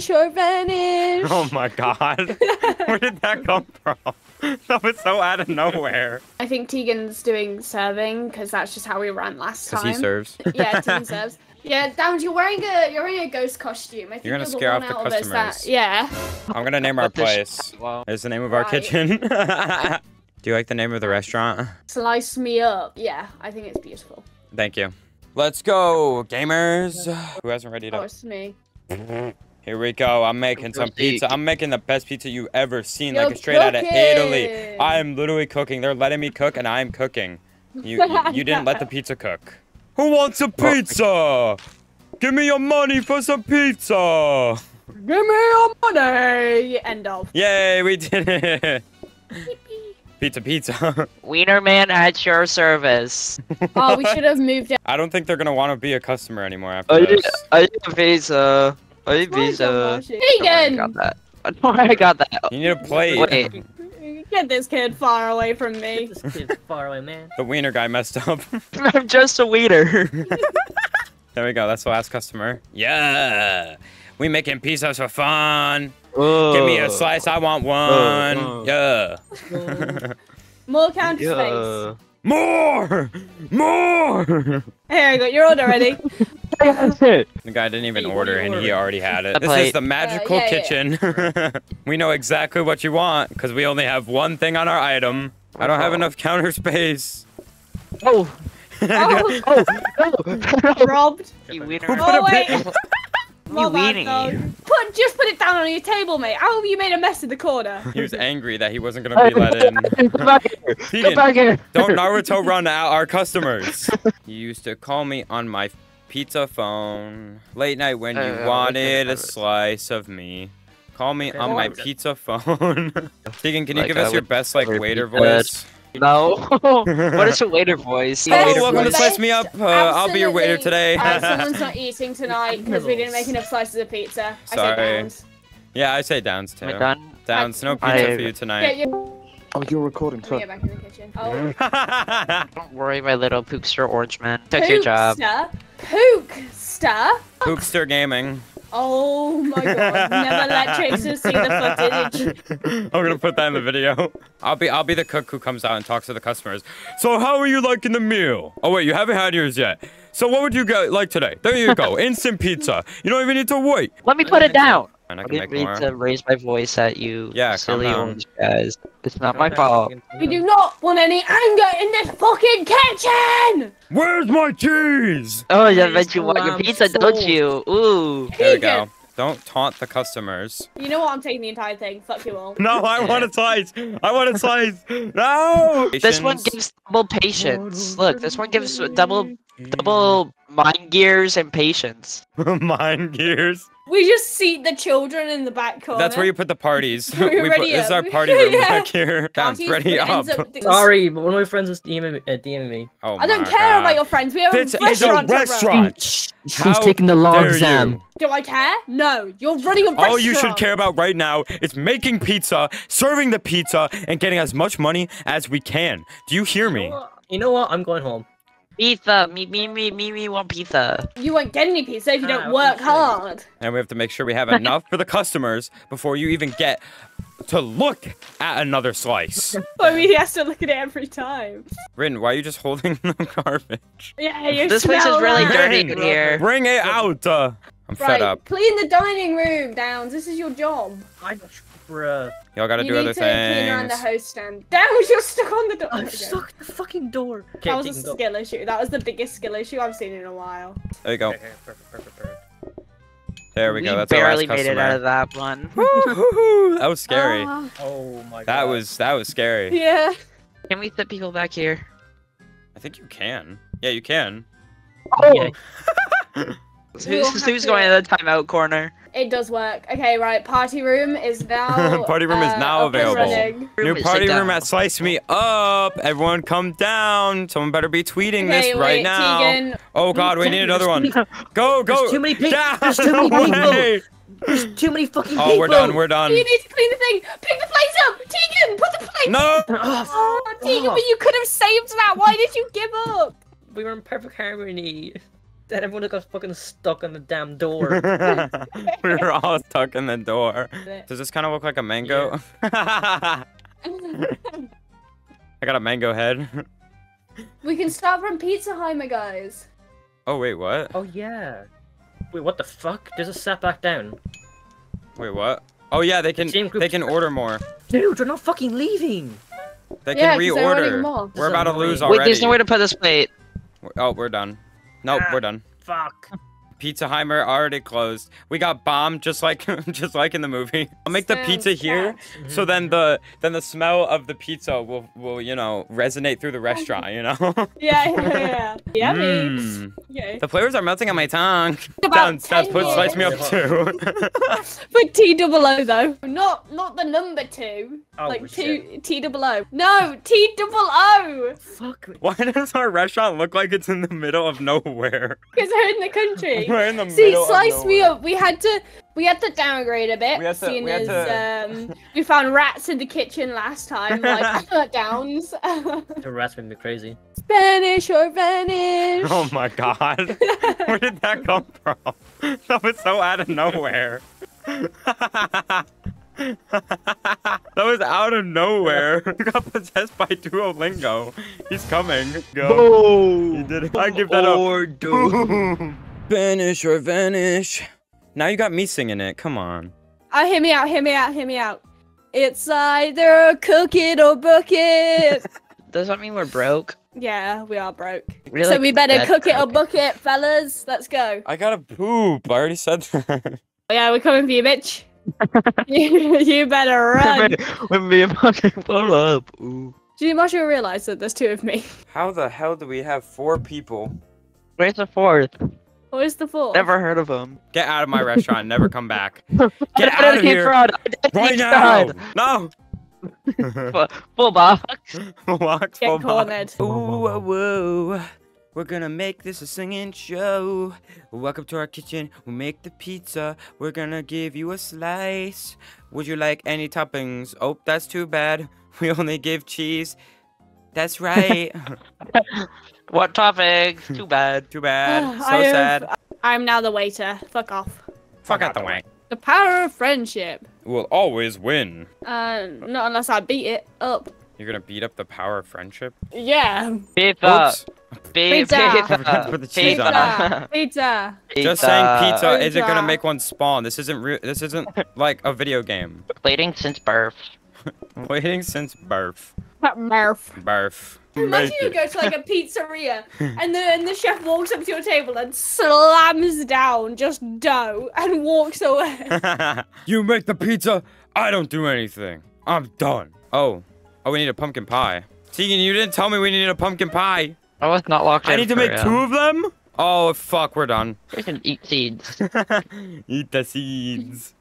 English or Spanish. Oh my god. Where did that come from? That was so out of nowhere. I think Tegan's doing serving because that's just how we ran last time. Because he serves. Yeah, Tegan serves. Yeah, Downs, you're wearing a ghost costume. I think you're gonna scare off the customers. Yeah. I'm gonna name our place. Wow. It's the name of our kitchen. Do you like the name of the restaurant? Slice me up. Yeah, I think it's beautiful. Thank you. Let's go, gamers. Who hasn't readied up? Oh, it's me. Here we go. I'm making some pizza. I'm making the best pizza you've ever seen. You're like straight out of Italy. I am literally cooking. They're letting me cook, and I am cooking. You didn't let the pizza cook. Who wants a pizza? Give me your money for some pizza. Give me your money. End of. Yay, we did it. Pizza, pizza. Wiener man at your service. Oh, we should have moved out. I don't think they're going to want to be a customer anymore after this. I need a visa. I need visa. Tegan! I got that. You need a plate. Wait. Get this kid far away from me. Get this kid far away, man. The wiener guy messed up. I'm just a wiener. There we go. That's the last customer. Yeah. We making pizzas for fun. Whoa. Give me a slice, I want one. Whoa. Yeah. Whoa. More counter space. More! More! Here we go, you're order ready. The guy didn't even order and he already had it. This is the magical kitchen. Yeah. We know exactly what you want because we only have one thing on our item. I don't have enough counter space. Oh. Robbed. You winner. Oh, wait. Just put it down on your table, mate. I hope you made a mess in the corner. He was angry that he wasn't going to be let in. Come back here. Come back here. Don't Naruto run out our customers. You used to call me on my pizza phone. Late night when you wanted a slice of me. Call me on my pizza phone. Tegan, can you give us your best, like, waiter voice? No. What is a waiter voice? Hello, welcome to Slice Me Up. I'll be your waiter today. Someone's not eating tonight because we didn't make enough slices of pizza. Sorry. I say Downs. Yeah, I say Downs too. Downs, no pizza for you tonight. Yeah, oh, you're recording too. Back in the kitchen. Oh. Don't worry, my little poopster orange man. Took your job. Pookster. Pookster Gaming. Oh my god! Never let Chasers see the footage. I'm gonna put that in the video. I'll be the cook who comes out and talks to the customers. So how are you liking the meal? Oh wait, you haven't had yours yet. So what would you like today? There you go, instant pizza. You don't even need to wait. Let me put it down. I didn't need to raise my voice at you, silly orange guys. It's not my fault. We do not want any anger in this fucking kitchen! Where's my cheese? Oh, yeah, I bet you want your pizza, don't you? Ooh. There we go. Don't taunt the customers. You know what? I'm taking the entire thing. Fuck you all. No, I want a slice. I want a slice. No! This one gives double patience. Look, this one gives double mind gears and patience. Mind gears? We just seat the children in the back corner. That's where you put the parties. This is our party room back here. Downs, ready up. Sorry, but one of my friends was DMing me. Oh, I don't care about your friends. We have a restaurant. She's taking the long exam. Do I care? No. You're running a restaurant. All you should care about right now is making pizza, serving the pizza, and getting as much money as we can. Do you hear me? You know what? I'm going home. Pizza, me want pizza. You won't get any pizza if you don't work hard. And we have to make sure we have enough for the customers before you even get to look at another slice. I mean, he has to look at it every time. Rin, why are you just holding the garbage? Yeah, this place is really dirty in here. Bring it out. I'm fed up. Clean the dining room, Downs. This is your job. Bruh. Y'all gotta do other things. You need to clean around the host stand. Downs, you're stuck on the door. I'm stuck at the fucking door. Okay, that was a skill issue. That was the biggest skill issue I've seen in a while. There you go. Okay, perfect. There we go. That's our last customer. Barely made it out of that one. That was scary. Oh my god. That was scary. Yeah. Can we put people back here? I think you can. Yeah, you can. Oh. Who's going to the timeout corner? It does work. Okay, right. Party room is now. Party room is now available. New party room at Slice Me Up. Everyone, come down. Someone better be tweeting this right now. Tegan. Oh God, we need another one. Go, go. There's too many people. There's too many people. There's too many fucking people. Oh, we're done. We're done. You need to clean the thing. Pick the place up, Tegan. Put the place. No. Oh, Tegan, but you could have saved that. Why did you give up? We were in perfect harmony. that everyone got fucking stuck in the damn door. We were all stuck in the door. Does this kind of look like a mango? Yeah. I got a mango head. We can stop from Pizza Hut, my guys. Oh, wait, what? Oh, yeah. Wait, what the fuck? There's a set back down. Wait, what? Oh, yeah, they can order more. Dude, they're not fucking leaving. They can reorder. We're about to lose already. Wait, there's nowhere to put this plate. Oh, we're done. Nope, we're done. Fuck. Pizzaheimer already closed. We got bombed, just like in the movie. I'll make the pizza here, so then the smell of the pizza will you know resonate through the restaurant, you know. Yeah. Yummy. Okay. The flavors are melting on my tongue. That's put slice me up too. But T-double-O though, not the number two. Oh, like T-double-O. No, T-double-O. Fuck. Why does our restaurant look like it's in the middle of nowhere? Because we're in the country. We're in the middle of nowhere. See, slice me up. We had to downgrade a bit. We found rats in the kitchen last time. Like downs. The rats made me crazy. Spanish or vanish. Oh my god. Where did that come from? That was so out of nowhere. That was out of nowhere. He got possessed by Duolingo. He's coming. Go. He did it. I give that up. Vanish or vanish. Now you got me singing it. Come on. Hear me out. It's either cook it or book it. Does that mean we're broke? Yeah, we are broke. Really? So we better cook it or book it, fellas. Let's go. I gotta poop. I already said that. Yeah, we're coming for you, bitch. you better run. When me and fucking pull up. Ooh. Do you much realize that there's two of me? How the hell do we have four people? Where's the fourth? Where's the fool? Never heard of him. Get out of my restaurant. Never come back. Get out of here. Right now. No. Full box. Get cornered. Ooh, whoa. We're gonna make this a singing show. Welcome to our kitchen. We make the pizza. We're gonna give you a slice. Would you like any toppings? Oh, that's too bad. We only give cheese. That's right. What topic? Too bad. Too bad. So sad. I'm now the waiter. Fuck off. Fuck out the way. The power of friendship will always win. Not unless I beat it up. You're gonna beat up the power of friendship? Yeah. Pizza. Put the cheese on it. Pizza. Just saying pizza isn't gonna make one spawn. This isn't real. This isn't like a video game. Waiting since birth. Waiting since birth. Barf. Imagine you go to like a pizzeria and the chef walks up to your table and slams down just dough and walks away. You make the pizza, I don't do anything. I'm done. Oh, we need a pumpkin pie. Tegan, you didn't tell me we needed a pumpkin pie. I was not locked in. I need to make two of them? Oh, fuck, we're done. We can eat seeds. Eat the seeds.